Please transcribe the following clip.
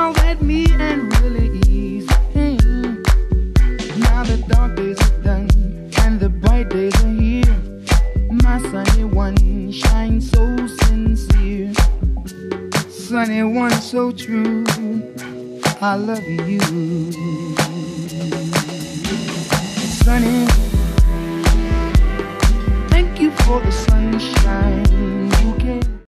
down with me and really ease. Now the dark days are done and the bright days are here. My sunny one shines so sincere. Sunny one so true, I love you. Sunny, thank you for the sunshine you gave.